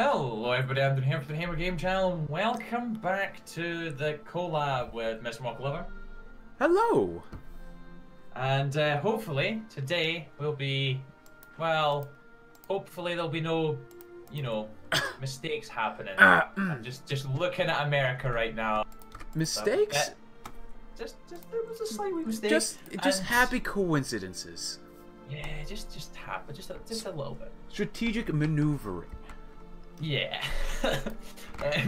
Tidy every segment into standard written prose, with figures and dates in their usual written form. Hello everybody, I'm Doonhamer from the Doonhamer Game Channel, and welcome back to the collab with Mr. Mocklover. Hello! And hopefully, today will be, well, hopefully there'll be no, you know, mistakes happening. I'm just looking at America right now. Mistakes? So, there was a slight mistake. Just happy coincidences. Yeah, just a little bit. Strategic maneuvering. Yeah.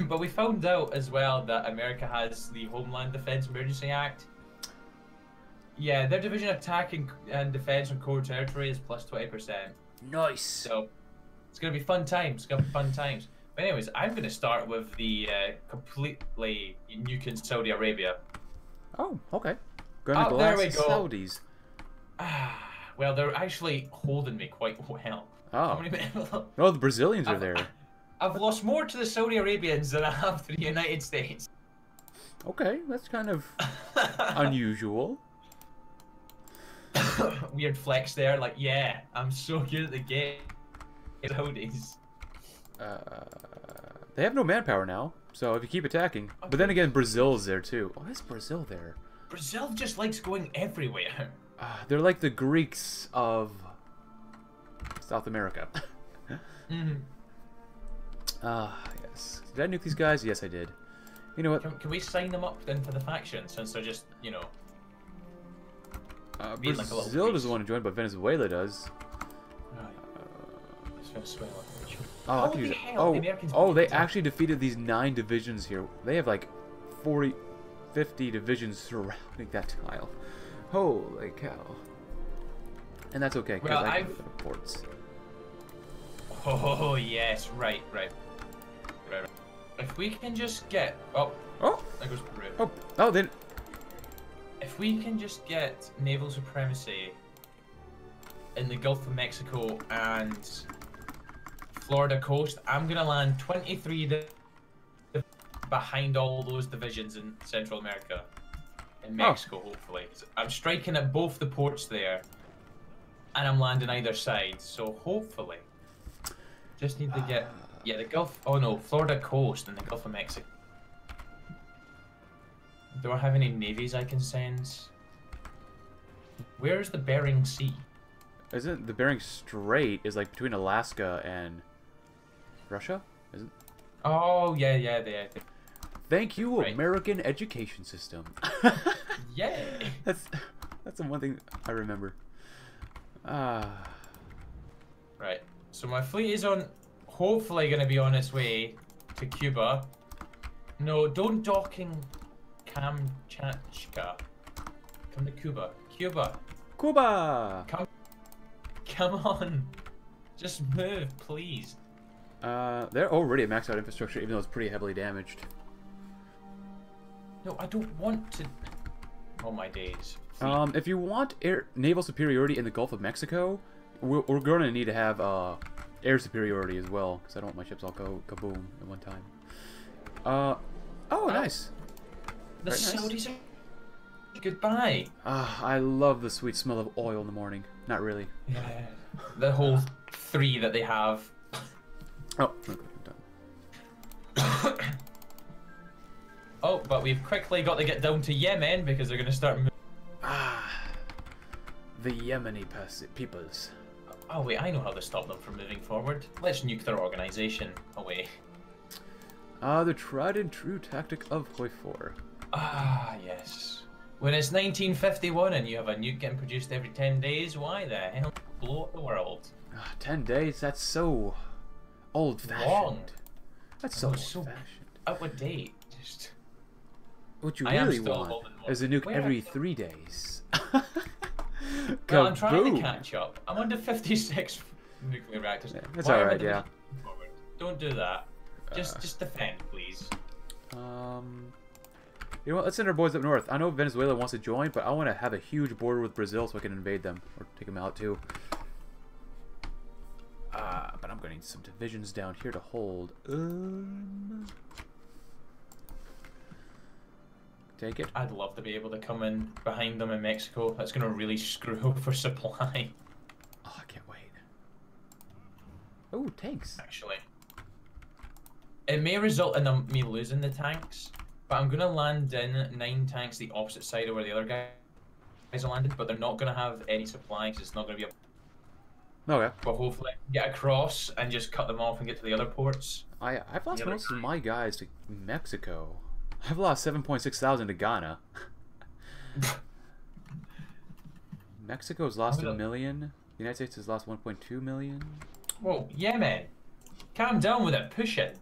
But we found out as well that America has the Homeland Defense Emergency Act. Yeah, their division attacking and defense on core territory is plus 20%. Nice. So it's gonna be fun times. But anyways, I'm gonna start with the completely nuking Saudi Arabia. Oh, okay. Oh, there we go. Saudis. Well, they're actually holding me quite well. Oh. Oh, the Brazilians are there. I've lost more to the Saudi Arabians than I have to the United States. Okay, that's kind of unusual. Weird flex there, like, yeah, I'm so good at the game. Saudis. They have no manpower now, so if you keep attacking. Okay. But then again, Brazil's there too. Oh, that's Brazil there. Brazil just likes going everywhere. They're like the Greeks of South America. Yes. Did I nuke these guys? Yes, I did. You know what? Can we sign them up then for the faction since they're just, you know... Brazil doesn't want to join, but Venezuela does. Venezuela. Oh, the hell, they actually defeated these 9 divisions here. They have like 40, 50 divisions surrounding that tile. Holy cow. And that's okay, because well, I can put ports. Oh, yes, right. If we can just get... Oh! That goes through. Oh, then... If we can just get naval supremacy in the Gulf of Mexico and Florida coast, I'm going to land 23 behind all those divisions in Central America. In Mexico, hopefully. So I'm striking at both the ports there, and I'm landing either side, so hopefully. Just need to get... yeah, the Gulf... Oh no, Florida coast and the Gulf of Mexico. Do I have any navies I can send? Where is the Bering Sea? Isn't the Bering Strait is like between Alaska and Russia? Isn't? Oh, yeah. Thank you, right. American education system. Yeah. That's the one thing I remember. Right. So my fleet is on, hopefully going to be on its way to Cuba. No, don't docking Kamchatka. Come to Cuba. Cuba! Come on. Just move, please. They're already at maxed out infrastructure, even though it's pretty heavily damaged. No, I don't want to... Oh my days. Please. If you want naval superiority in the Gulf of Mexico, we're going to need to have air superiority as well, because I don't want my ships all go kaboom at one time. Oh, nice. The Saudis are... Goodbye. I love the sweet smell of oil in the morning. Not really. Yeah. The whole 3 that they have. Oh, okay, I'm done. Oh, but we've quickly got to get down to Yemen because they're going to start moving. The Yemeni peoples. Oh wait, I know how to stop them from moving forward. Let's nuke their organization away. The tried and true tactic of Hoi4. Yes. When it's 1951 and you have a nuke getting produced every 10 days, why the hell blow up the world? 10 days? That's so old-fashioned. Long. That's so old-fashioned. Out of date. Just... What you really want is a nuke every 3 days. Well, I'm trying to catch up. I'm under 56 nuclear reactors. Yeah, that's alright, yeah. Don't do that. Just defend, please. You know what? Let's send our boys up north. I know Venezuela wants to join, but I want to have a huge border with Brazil so I can invade them. Or take them out, too. But I'm going to need some divisions down here to hold. Take it. I'd love to be able to come in behind them in Mexico. That's going to really screw over supply. Oh, I can't wait. Oh, tanks. Actually. It may result in me losing the tanks, but I'm going to land in 9 tanks the opposite side of where the other guys are landed, but they're not going to have any supplies. It's not going to be a... Okay. But hopefully I can get across and just cut them off and get to the other ports. I've lost most of my guys to Mexico. I've lost 7.6 thousand to Ghana. Mexico's lost 1 million. The United States has lost 1.2 million. Whoa, Yemen. Calm down with it. Push it.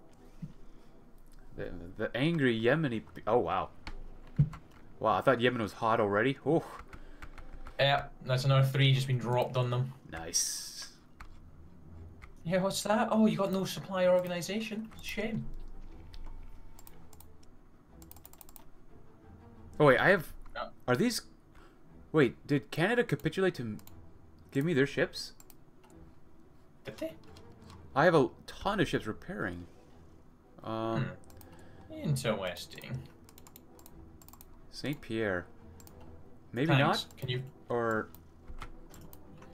The angry Yemeni... Oh, wow. Wow, I thought Yemen was hot already. Oh. Yeah, that's another 3 just been dropped on them. Nice. Yeah, what's that? Oh, you got no supplier organization. Shame. Oh, wait, I have... Are these... Wait, did Canada capitulate to give me their ships? Did they? I have a ton of ships repairing. Interesting. St. Pierre. Maybe not? Can you... Or...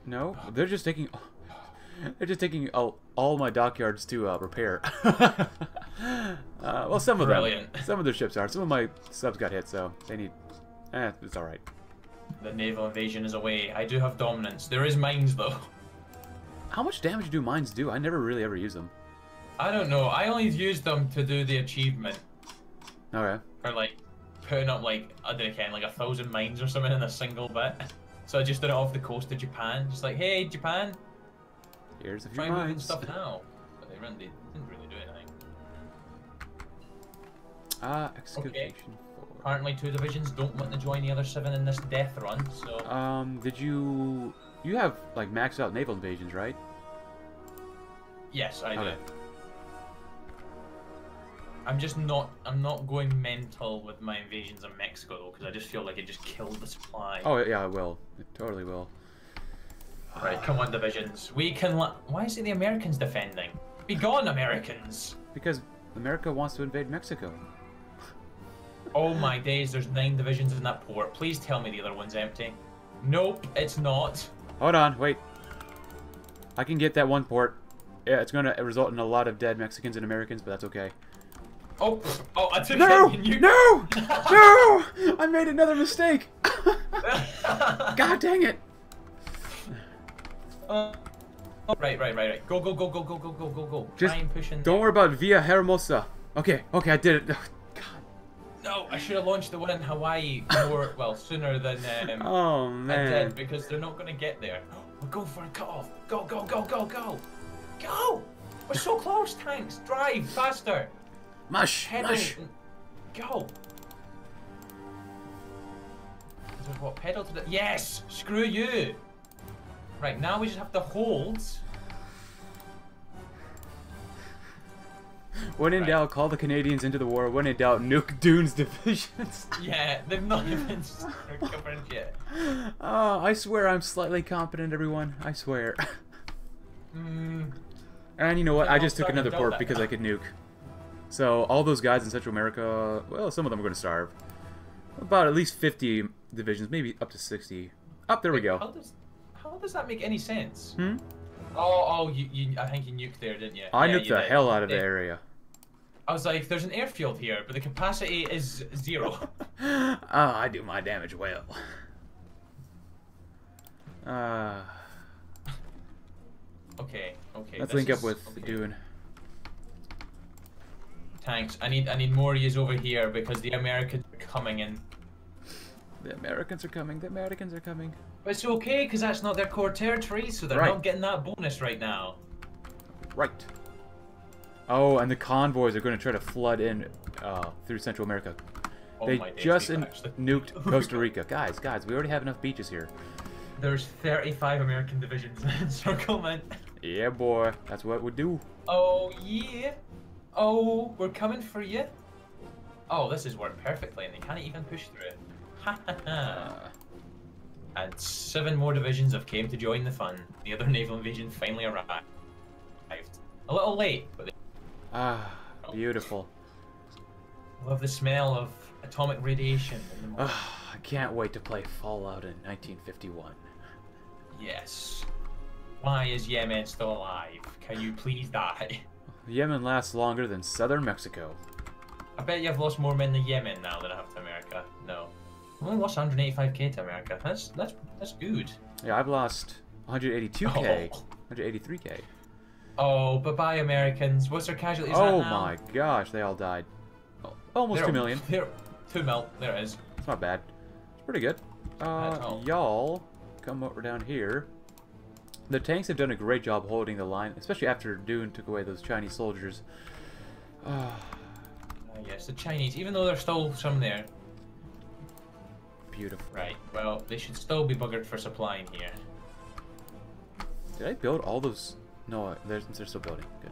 No? They're just taking... They're just taking all my dockyards to repair. Well, some of them. Some of their ships are. Some of my subs got hit, so they need... it's alright. The naval invasion is away. I do have dominance. There is mines, though. How much damage do mines do? I never really ever use them. I don't know. I only use them to do the achievement. Okay. For, like, putting up, like, I don't know, again, like 1,000 mines or something in a single bit. So I just did it off the coast of Japan. Just like, hey, Japan. Here's a few mines. Stuff now. But they didn't really do anything. Excavation. Okay. Apparently 2 divisions don't want to join the other 7 in this death run, so... did you... You have, like, maxed out naval invasions, right? Yes, I do. I'm just not... I'm not going mental with my invasions in Mexico, though, because I just feel like it just killed the supply. Oh, yeah, it will. It totally will. Right, come on, divisions. We can... Why is it the Americans defending? Be gone, Americans! Because America wants to invade Mexico. Oh my days, there's 9 divisions in that port. Please tell me the other one's empty. Nope, it's not. Hold on, wait. I can get that one port. Yeah, it's going to result in a lot of dead Mexicans and Americans, but that's okay. Oh, oh, I took it. You... No! No! I made another mistake! God dang it! Right. Go. Just try and push in. Don't worry about Villa Hermosa. Okay, I did it. No, I should have launched the one in Hawaii more, well, sooner than oh, man. I did, because they're not going to get there. We're going for a cutoff. Go. Go! We're so close, tanks. Drive faster. Mush. Go. Is there what? Pedal to the... Yes! Screw you. Right, now we just have to hold. When in doubt, call the Canadians into the war. When in doubt, nuke Dune's divisions. Yeah, they've not even recovered yet. Oh, I swear I'm slightly competent, everyone. I swear. And you know what? I just took another port because I could nuke. So all those guys in Central America, well, some of them are going to starve. About at least 50 divisions, maybe up to 60. Up, there we go. How does that make any sense? Hmm? Oh, I think you nuked there, didn't you? I nuked the hell out of the area. I was like, there's an airfield here, but the capacity is 0. I do my damage well. Okay. Let's link up with Dune. Tanks. I need more yous over here because the Americans are coming in. The Americans are coming. But it's okay, because that's not their core territory, so they're not getting that bonus right now. Right. Oh, and the convoys are going to try to flood in through Central America. Oh, they just nuked Costa Rica. Guys, we already have enough beaches here. There's 35 American divisions in encirclement. Yeah, boy. That's what we do. Oh, yeah. Oh, we're coming for you. Oh, this has worked perfectly, and they can't even push through it. Ha ha ha. And 7 more divisions have came to join the fun. The other naval invasion finally arrived. A little late, but... Beautiful. I love the smell of atomic radiation in the morning. I can't wait to play Fallout in 1951. Yes. Why is Yemen still alive? Can you please die? Yemen lasts longer than southern Mexico. I bet you I've lost more men to Yemen now than I have to America. No. I only lost 185k to America. That's good. Yeah, I've lost 182k, oh. 183k. Oh, bye-bye, Americans. What's their casualties at now? Oh my gosh, they all died. Almost 2 million. 2 mil. There it is. It's not bad. It's pretty good. Y'all, come over down here. The tanks have done a great job holding the line, especially after Dune took away those Chinese soldiers. Yes, the Chinese, even though there's still some there. Beautiful. Right, well, they should still be buggered for supplying here. Did I build all those? No, they're still building. Good.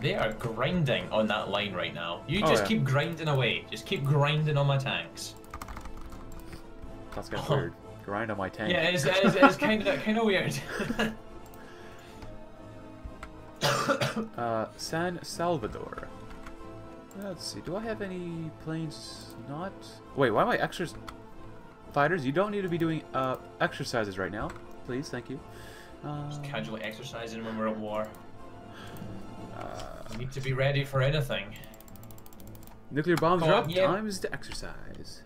They are grinding on that line right now. You just keep grinding away. Just keep grinding on my tanks. That's kind of weird. Grind on my tank. Yeah, it's kind of weird. San Salvador. Let's see. Do I have any planes? Not. Wait, why am I fighters? You don't need to be doing exercises right now, please. Thank you. Just casually exercising when we're at war. You need to be ready for anything. Nuclear bombs drop. Time to exercise.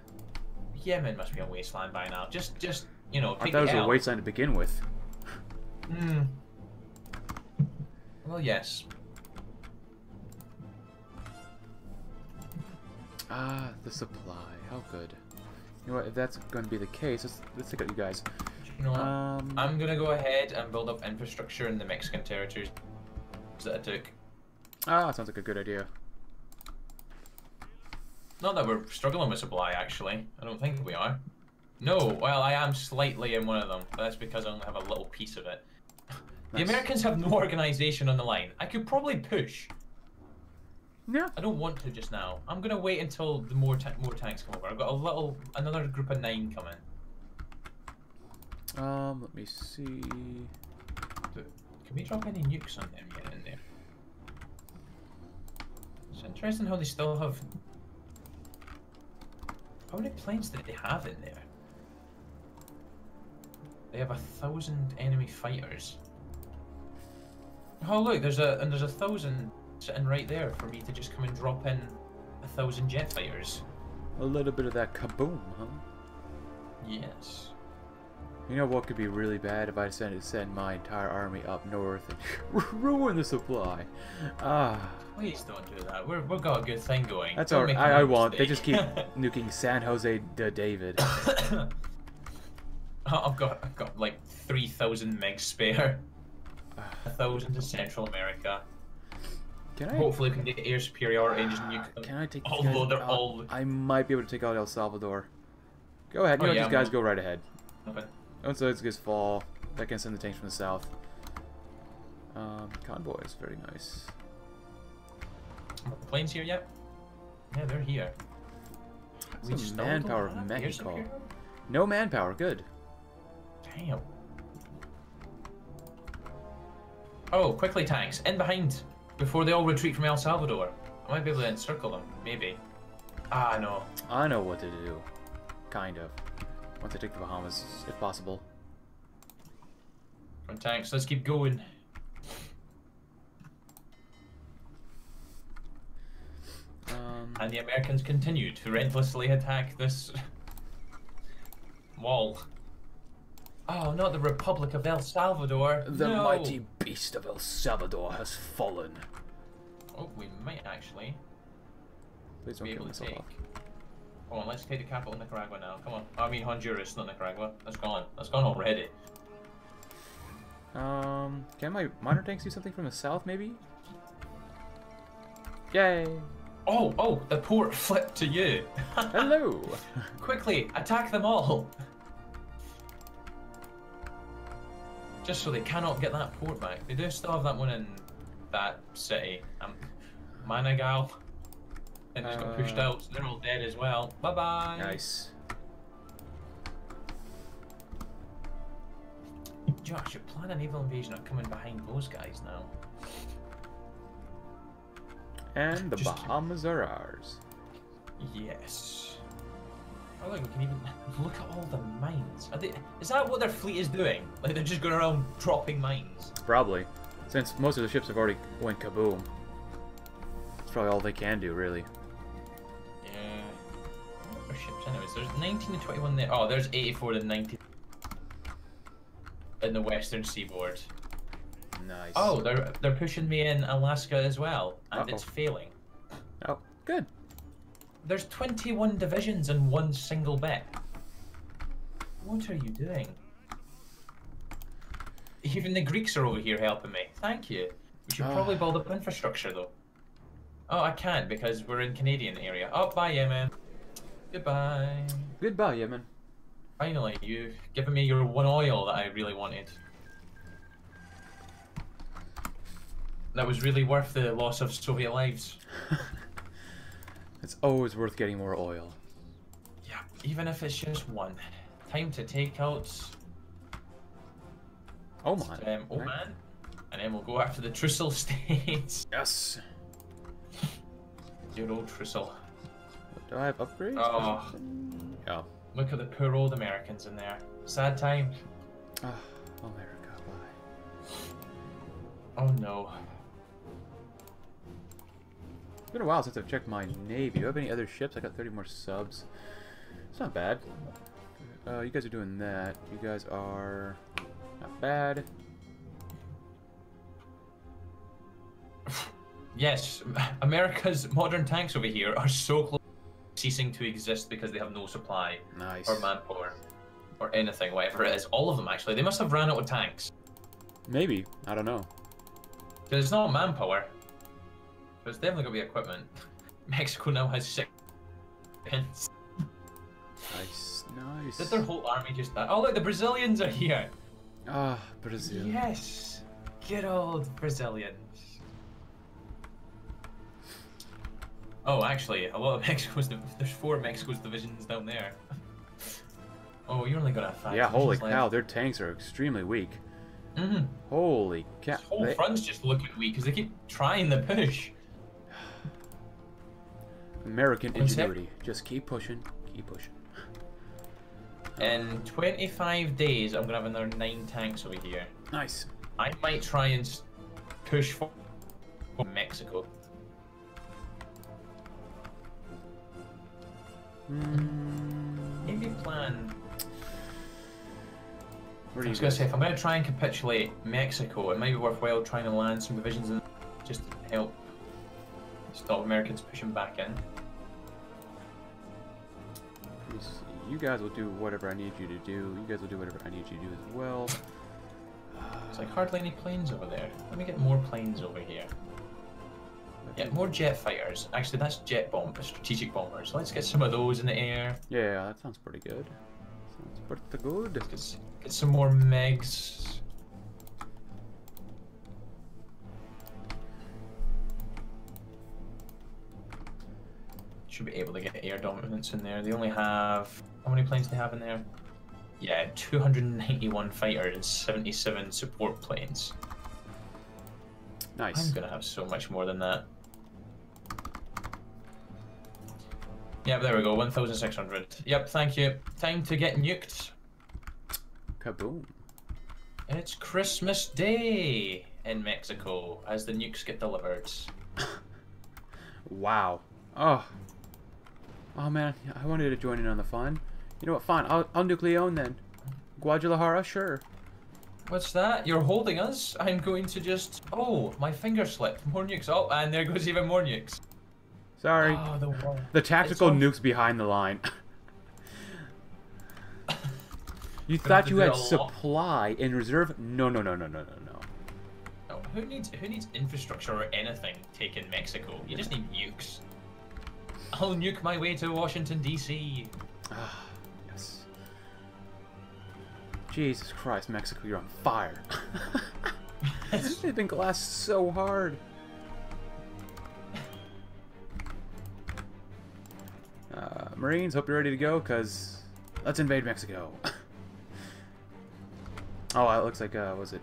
Yemen must be a wasteland by now. Just you know. I thought it was a wasteland to begin with. Hmm. Well, yes. Ah, the supply. How good. You know what? If that's going to be the case, let's look at you guys. You know what? I'm gonna go ahead and build up infrastructure in the Mexican territories that I took. Ah, sounds like a good idea. Not that we're struggling with supply, actually. I don't think we are. No, well, I am slightly in one of them, but that's because I only have a little piece of it. Nice. The Americans have no organization on the line. I could probably push. Yeah. I don't want to just now. I'm gonna wait until the more tanks come over. I've got another group of 9 coming. Let me see. Can we drop any nukes on them yet in there? It's interesting how they still have. How many planes did they have in there? They have 1,000 enemy fighters. Oh look, there's a 1,000 sitting right there for me to just come and drop in 1,000 jet fighters. A little bit of that kaboom, huh? Yes. You know what could be really bad if I decided to send my entire army up north and ruin the supply. Please don't do that. We've got a good thing going. That's all right. I won't. They just keep nuking San Jose de David. I've got like 3,000 meg spare. 1,000 to Central America. Can I? Hopefully, we can get air superiority and just nuke them. Can I take? Although they're all. I might be able to take out El Salvador. Go ahead. These guys go right ahead. Okay. Once those guys fall, that can send the tanks from the south. Convoys, very nice. Are the planes here yet? Yeah, they're here. That's the manpower of Mexico. No manpower, good. Damn. Oh, quickly tanks, in behind, before they all retreat from El Salvador. I might be able to encircle them, maybe. Ah, no. I know what to do. Kind of. Once I take the Bahamas, if possible. Front tanks, let's keep going. And the Americans continued to relentlessly attack this wall. Oh, not the Republic of El Salvador. The mighty beast of El Salvador has fallen. Oh, we might actually Please don't be able to take... Off. Come on, let's take the capital of Nicaragua now. Come on. I mean Honduras, not Nicaragua. That's gone. That's gone already. Can my modern tanks do something from the south, maybe? Yay! Oh, the port flipped to you. Hello! Quickly, attack them all! Just so they cannot get that port back. They do still have that one in that city. Managal. And just got pushed out, so they're all dead as well. Bye bye! Nice. Josh, you plan an evil invasion of coming behind those guys now. And the Bahamas are ours. Yes. Oh look, we can even look at all the mines. Is that what their fleet is doing? Like they're just going around dropping mines? Probably. Since most of the ships have already went kaboom, that's probably all they can do, really. Yeah. What are ships anyways? There's 19 and 21 there. Oh, there's 84 and 19 in the western seaboard. Nice. Oh, they're pushing me in Alaska as well, and it's failing. Oh, good. There's 21 divisions in one single bet. What are you doing? Even the Greeks are over here helping me. Thank you. We should probably build up infrastructure, though. Oh, I can't because we're in Canadian area. Oh, bye, Yemen. Goodbye. Goodbye, Yemen. Finally, you've given me your one oil that I really wanted. That was really worth the loss of Soviet lives. It's always worth getting more oil. Yeah, even if it's just one. Time to take out... Oman, right. And then we'll go after the Trussell states. Yes. Good old Trussell. Do I have upgrades? Oh. Yeah. Look at the poor old Americans in there. Sad time. Oh, America, why? Oh no. It's been a while since I've checked my navy. Do you have any other ships? I got 30 more subs. It's not bad. You guys are doing that. You guys are. Not bad. Yes, America's modern tanks over here are so close to ceasing to exist because they have no supply. Nice. Or manpower. Or anything, whatever it is. All of them, actually. They must have ran out of tanks. Maybe. I don't know. Because it's not manpower. But it's definitely going to be equipment. Mexico now has 6 pins. Nice, nice. Did their whole army just die? Oh, look, the Brazilians are here. Ah, Brazil. Yes! Good old Brazilians. Oh, actually, a lot of Mexico's... There's 4 Mexico's divisions down there. Oh, you only got a 5. Yeah, holy cow, their tanks are extremely weak. Mm-hmm. Holy cow. This whole front's just looking weak, because they keep trying to push. American ingenuity. Just keep pushing, keep pushing. In 25 days, I'm going to have another 9 tanks over here. Nice. I might try and push for Mexico. Mm. Maybe plan... I was going to say, if I'm going to try and capitulate Mexico, it might be worthwhile trying to land some divisions in just to help stop Americans pushing back in. Please. You guys will do whatever I need you to do. You guys will do whatever I need you to do as well. It's like hardly any planes over there. Let me get more planes over here. Yeah, more jet fighters. Actually, that's jet bombers, strategic bombers. Let's get some of those in the air. Yeah, that sounds pretty good. Sounds pretty good. Let's get some more MiGs. Should be able to get air dominance in there. They only have... How many planes do they have in there? Yeah, 291 fighters and 77 support planes. Nice. I'm going to have so much more than that. Yep, there we go. 1,600. Yep, thank you. Time to get nuked. Kaboom. It's Christmas Day in Mexico as the nukes get delivered. Wow. Oh. Oh man, I wanted to join in on the fun. You know what, fine, I'll nuke Leon then. Guadalajara, sure. What's that? You're holding us? I'm going to just... Oh, my finger slipped. More nukes. Oh, and there goes even more nukes. Sorry. Oh, the tactical nukes behind the line. You thought you had supply in reserve? No, no, no, no, no, no, no. Oh, who needs infrastructure or anything taken in Mexico? You just need nukes. I'll nuke my way to Washington, D.C. Ah, yes. Jesus Christ, Mexico, you're on fire. They've been glassed so hard. Marines, hope you're ready to go, because let's invade Mexico. Oh, it looks like, was it?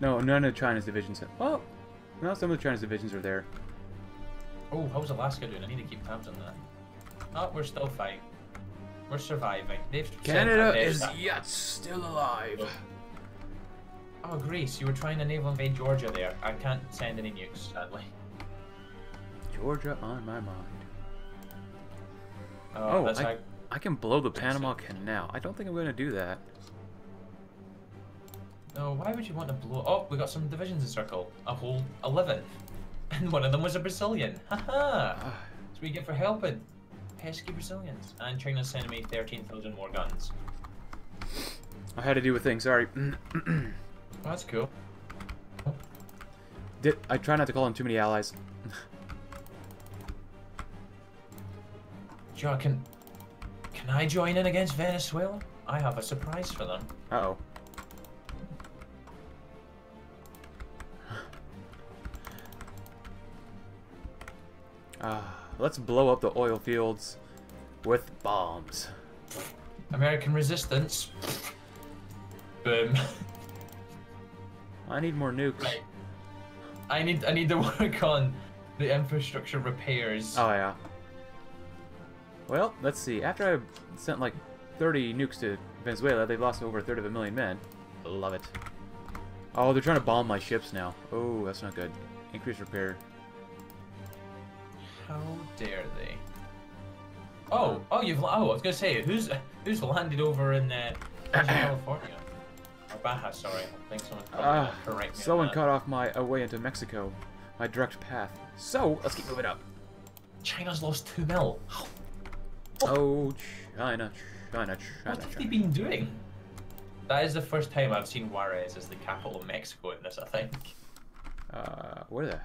No, none of China's divisions. Well, no, some of China's divisions are there. Oh, how's Alaska doing? I need to keep tabs on that. Oh, we're still fine. We're surviving. They've Canada is yet still alive. Oh, Grace, you were trying to naval invade Georgia there. I can't send any nukes, sadly. Georgia on my mind. Oh, that's I can blow the Panama Canal. I don't think I'm going to do that. No, why would you want to blow... Oh, we got some divisions in circle. A whole 11. And one of them was a Brazilian. Haha! That's what you get for helping. Pesky Brazilians. And China's sending me 13,000 more guns. I had to deal with things, sorry. Oh, that's cool. I try not to call him too many allies. Joe, can I join in against Venezuela? I have a surprise for them. Uh-oh. Let's blow up the oil fields with bombs. American resistance. Boom. I need more nukes. Right. I need to work on the infrastructure repairs. Oh yeah. Well, let's see. After I sent like 30 nukes to Venezuela, they've lost over a third of a million men. Love it. Oh, they're trying to bomb my ships now. Oh, that's not good. Increase repair. How dare they? Oh, oh, I was gonna say, who's landed over in California? Or Baja, sorry. I think someone correct me. Someone cut off my way into Mexico, my direct path. So let's keep moving up. China's lost 2 mil. Oh, China. What have they been doing? That is the first time I've seen Juarez as the capital of Mexico in this, I think. What the?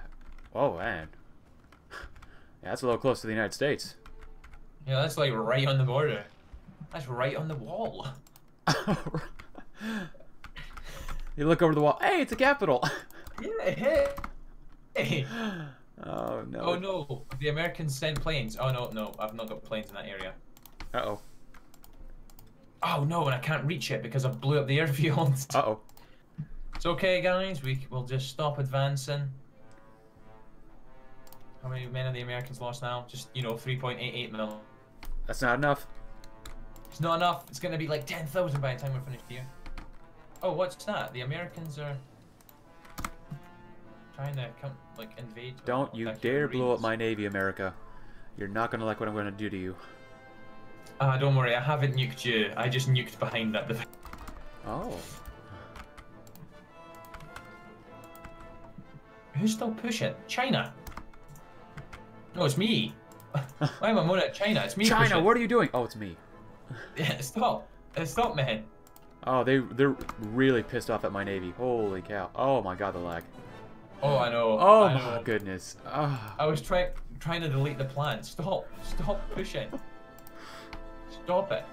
Oh man. Yeah, that's a little close to the United States. Yeah, that's like right on the border. That's right on the wall. You look over the wall. Hey, it's a capital. Yeah, hey. Oh no. Oh no, the Americans sent planes. Oh no, no, I've not got planes in that area. Uh-oh. Oh no, and I can't reach it because I blew up the airfield. Uh-oh. It's okay, guys. We'll just stop advancing. How many men have the Americans lost now? Just, you know, 3.88 mil. That's not enough. It's not enough. It's going to be like 10,000 by the time we're finished here. Oh, what's that? The Americans are trying to come, like, invade. Don't you dare blow up my navy, America. You're not going to like what I'm going to do to you. Ah, don't worry. I haven't nuked you. I just nuked behind that device. Oh. Who's still pushing? China. No, it's me. Why am I moaning at China? It's me. China, pushing. What are you doing? Oh, it's me. Yeah, stop. Stop, man. Oh, they're really pissed off at my navy. Holy cow. Oh my god, the lag. Oh, I know. Oh my goodness. Oh. I was trying to delete the plan. Stop. Stop pushing. Stop it.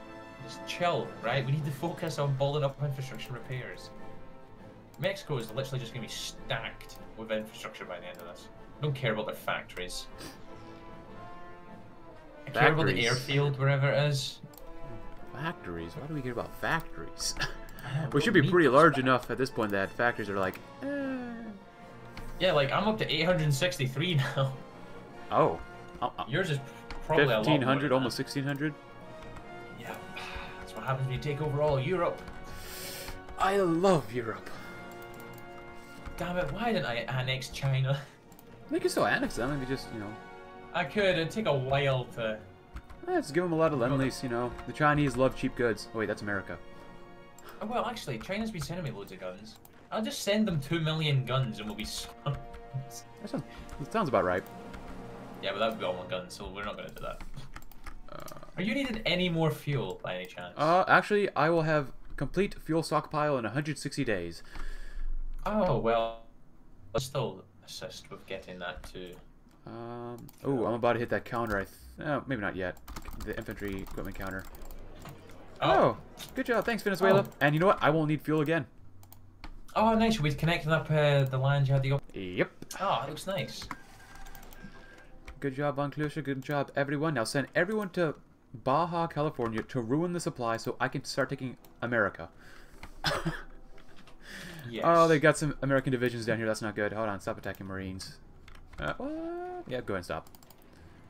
Just chill, right? We need to focus on building up infrastructure repairs. Mexico is literally just going to be stacked with infrastructure by the end of this. I don't care about their factories. I care about the airfield, wherever it is. Factories? Why do we care about factories? We should be pretty large enough at this point that factories are like, eh. Yeah, like, I'm up to 863 now. Oh. Yours is probably 1,500, almost 1,600? Yeah. That's what happens when you take over all Europe. I love Europe. Damn it, why didn't I annex China? They can still annex them, and just, you know. I could, it'd take a while to... Let's give them a lot of lend-lease, you know. The Chinese love cheap goods. Oh wait, that's America. Oh, well, actually, China's been sending me loads of guns. I'll just send them 2 million guns and we'll be... That sounds about right. Yeah, but that would be all one gun, so we're not going to do that. Are you needed any more fuel, by any chance? Actually, I will have complete fuel stockpile in 160 days. Oh, well, let's still... assist with getting that to. Oh, I'm about to hit that counter. Maybe not yet. The infantry equipment counter. Oh, good job. Thanks, Venezuela. Oh. And you know what? I won't need fuel again. Oh, nice. We've connected up the land you had to go. Yep. Oh, it looks nice. Good job, Von Klusha. Good job, everyone. Now send everyone to Baja California to ruin the supply so I can start taking America. Yes. Oh, they've got some American divisions down here. That's not good. Hold on. Stop attacking Marines. Yeah, go ahead and stop.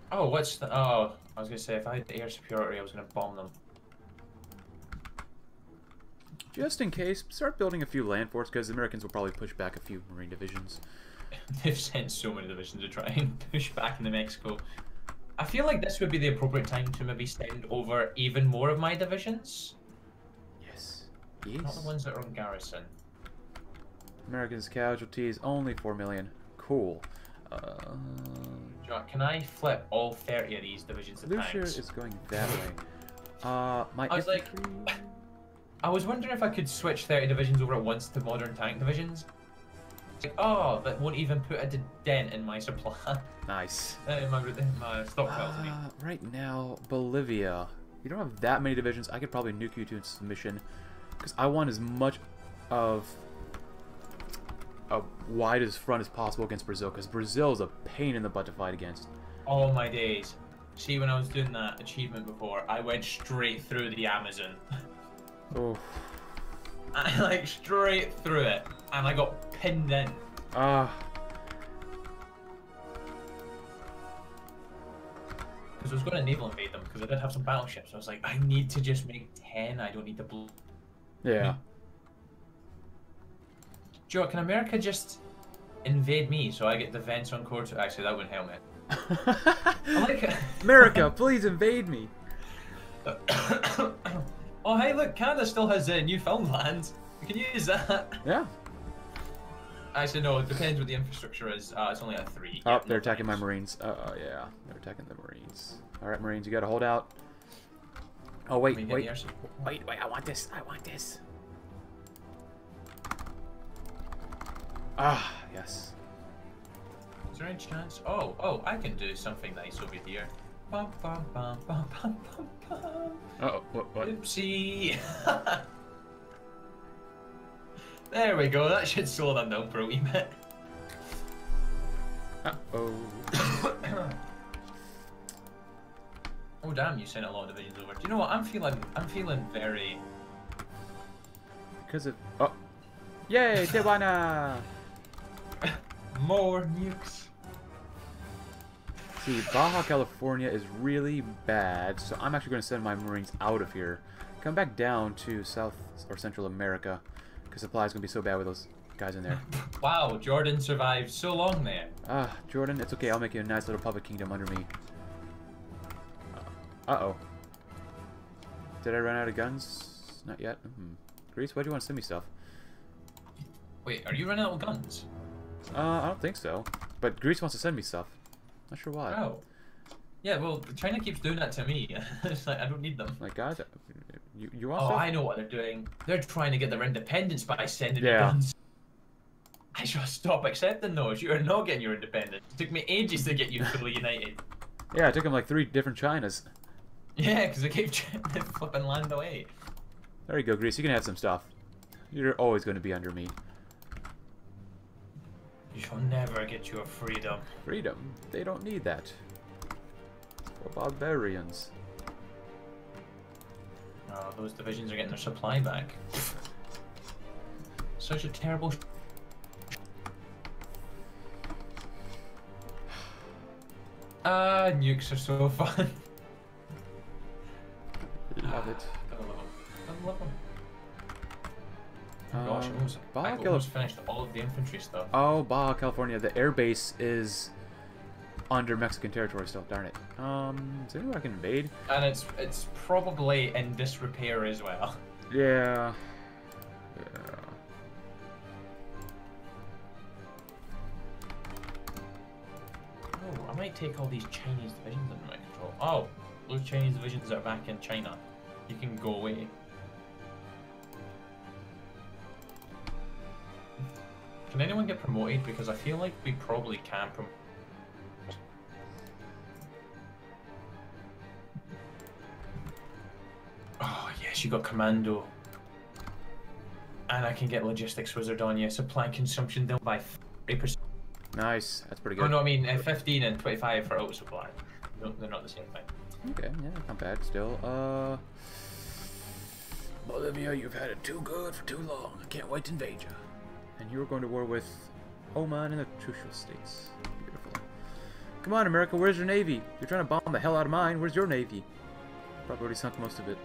Oh, what's the... Oh, I was going to say, if I had the air superiority, I was going to bomb them. Just in case, start building a few land forts, because the Americans will probably push back a few Marine divisions. They've sent so many divisions to try and push back into Mexico. I feel like this would be the appropriate time to maybe send over even more of my divisions. Yes. Yes. Not the ones that are on garrison. Americans' casualties, only 4 million. Cool. Can I flip all 30 of these divisions to tanks? Lucia is going that way. I was like, I was wondering if I could switch 30 divisions over at once to modern tank divisions. It's like, oh, that won't even put a dent in my supply. Nice. In my stockpile to me. Right now, Bolivia. You don't have that many divisions. I could probably nuke you to submission, because I want as much of a widest front as possible against Brazil, because Brazil is a pain in the butt to fight against. Oh my days. See, when I was doing that achievement before, I went straight through the Amazon. Oh. I like straight through it, and I got pinned in. Ah. Because I was going to naval invade them, because I did have some battleships. I was like, I need to just make 10. I don't need to blow. Yeah. Joe, can America just invade me so I get defense on court? Actually, that wouldn't help me. America, please invade me. Oh, hey, look, Canada still has Newfoundland. You can use that. Yeah. Actually, no, it depends what the infrastructure is. It's only at 3. Oh, they're attacking my Marines. Oh, yeah. They're attacking the Marines. All right, Marines, you got to hold out. Oh, wait. I want this. Ah, yes. Is there any chance? Oh, I can do something nice over here. Bum, bum, bum, bum, bum, bum, bum. Uh-oh, what? Oopsie! There we go, that should slow them down for a wee bit. Uh-oh. Oh damn, you sent a lot of divisions over. Do you know what, I'm feeling very... Because of... Oh! Yay, Tijuana! More nukes. See, Baja California is really bad, so I'm actually going to send my Marines out of here. Come back down to South or Central America, because supply is going to be so bad with those guys in there. Wow, Jordan survived so long there. Ah, Jordan, it's okay. I'll make you a nice little public kingdom under me. Uh-oh. Did I run out of guns? Not yet. Greece, why do you want to send me stuff? Wait, are you running out of guns? I don't think so. But Greece wants to send me stuff. Not sure why. Oh. Yeah, well, China keeps doing that to me. It's like, I don't need them. Like, guys, you want stuff? I know what they're doing. They're trying to get their independence by sending guns. I should stop accepting those. You are not getting your independence. It took me ages to get you fully united. Yeah, it took them like 3 different Chinas. Yeah, because they keep flipping land away. There you go, Greece. You can have some stuff. You're always going to be under me. You shall never get your freedom. Freedom? They don't need that. Or barbarians. Oh, those divisions are getting their supply back. Such a terrible... Nukes are so fun. Love it. I love them. Gosh, I almost finished all of the infantry stuff. Oh, Baja California, the air base is under Mexican territory still. Darn it. Is there anywhere I can invade? And it's probably in disrepair as well. Yeah. Oh, I might take all these Chinese divisions under my control. Oh, those Chinese divisions that are back in China. You can go away. Can anyone get promoted? Because I feel like we probably can promote. Oh yes, you got commando. And I can get logistics wizard on you. Supply consumption down by 3%. Nice, that's pretty good. Oh no, I mean 15 and 25 for auto supply. No, they're not the same thing. Okay, yeah, not bad still. Bolivia, you've had it too good for too long. I can't wait to invade you. And you were going to war with Oman and the Trucial States. Beautiful. Come on, America, where's your navy? You're trying to bomb the hell out of mine. Where's your navy? Probably already sunk most of it.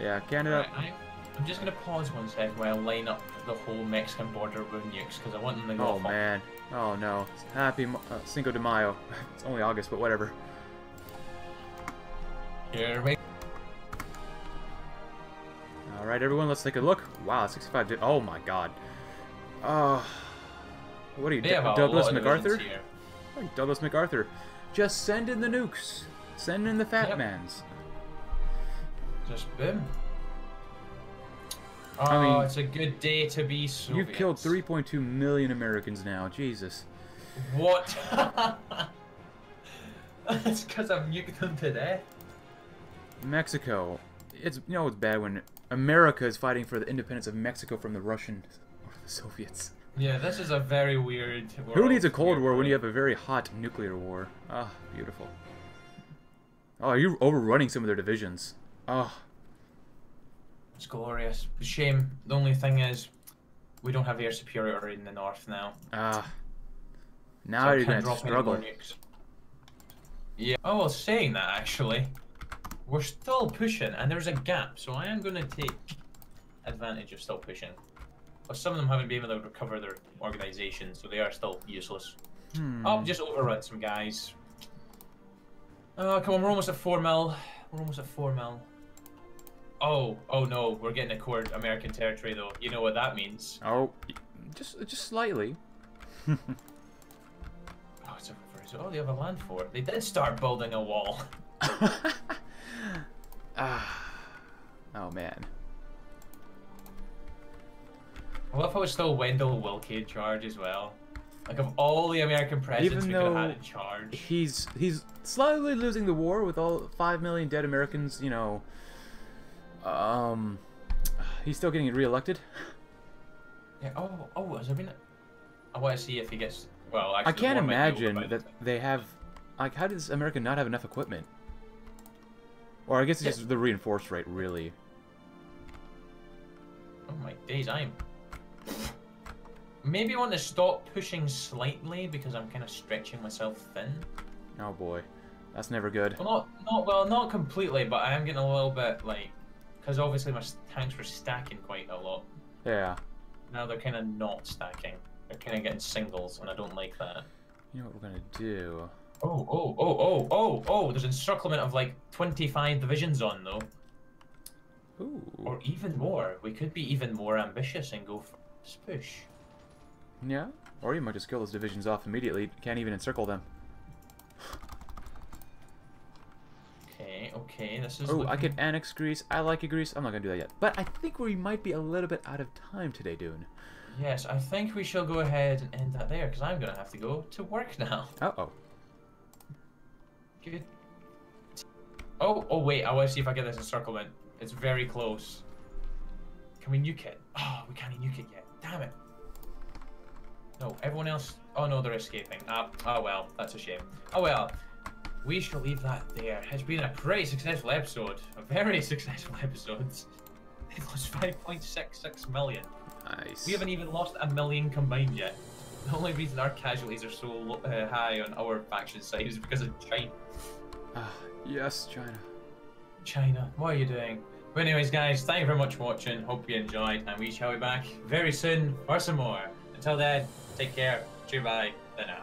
Yeah, Canada. Right, I'm just going to pause one sec while I line up the whole Mexican border with nukes, because I want them to go. Oh, man. Oh, no. Happy Cinco de Mayo. It's only August, but whatever. Here we go. Alright, everyone, let's take a look. Wow, 65... Oh, my God. What are you, Douglas MacArthur? Like Douglas MacArthur. Just send in the nukes. Send in the fat mans. Just boom. Oh, I mean, it's a good day to be Soviet. You've killed 3.2 million Americans now. Jesus. What? That's because I've nuked them to death. Mexico. It's, you know, it's bad when America is fighting for the independence of Mexico from the Russians or the Soviets. Yeah, this is a very weird world. Who needs a Cold War when you have a very hot nuclear war? Ah, oh, beautiful. Oh, you're overrunning some of their divisions. Oh. It's glorious. Shame. The only thing is, we don't have air superiority in the north now. Ah. Now you're going to struggle. Yeah. Oh, well, saying that, actually, we're still pushing, and there's a gap, so I am going to take advantage of still pushing. But some of them haven't been able to recover their organization, so they are still useless. Hmm. I'll just overrun some guys. Oh, come on, we're almost at 4 mil. We're almost at 4 mil. Oh, oh no, we're getting a core American territory though. You know what that means. Oh, just slightly. Oh, it's a reverse. Oh, they have a land fort. They did start building a wall. Oh man. Well, if I was still Wendell Wilkie in charge as well. Like, of all the American presidents we could have had in charge. He's slightly losing the war with all 5 million dead Americans, you know. He's still getting reelected. Yeah, oh, has there been... I want to see if he gets... Well, actually, I can't imagine that they have... Like, how does America not have enough equipment? Or I guess it's just the reinforced rate, really. Oh my days, Maybe I want to stop pushing slightly because I'm kind of stretching myself thin. Oh boy, that's never good. Well, not completely, but I am getting a little bit like, because obviously my tanks were stacking quite a lot. Yeah. Now they're kind of not stacking. They're kind of getting singles, and I don't like that. You know what we're gonna do? Oh! There's an encirclement of like 25 divisions on though. Ooh. Or even more. We could be even more ambitious and go for this push. Yeah, or you might just kill those divisions off immediately. Can't even encircle them. Okay, okay, this is... Oh, looking... I could annex Greece. I like Greece. I'm not going to do that yet. But I think we might be a little bit out of time today, Dune. Yes, I think we shall go ahead and end that there, because I'm going to have to go to work now. Uh-oh. Good. Oh, wait, I want to see if I get this encirclement. It's very close. Can we nuke it? Oh, we can't nuke it yet. Damn it. No, everyone else... Oh no, they're escaping. Oh well, that's a shame. Oh well, we shall leave that there. It's been a pretty successful episode. A very successful episode. They lost 5.66 million. Nice. We haven't even lost 1 million combined yet. The only reason our casualties are so high on our faction side is because of China. Yes, China. China, what are you doing? But anyways, guys, thank you very much for watching. Hope you enjoyed, and we shall be back very soon for some more. Until then, take care. Goodbye for now.